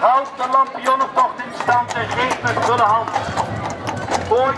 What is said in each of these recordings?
Houd de Lampionoptocht in stand en geef een gulle hand. Ooit.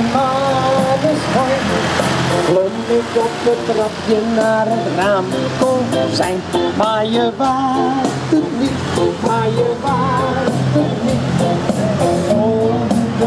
mijn vaders hoi. Glom ik op het trapje naar het raam kon zijn. Maar je waagt het niet, maar je waagt het niet. Oh, de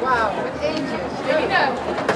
wow, with angels. Here we go.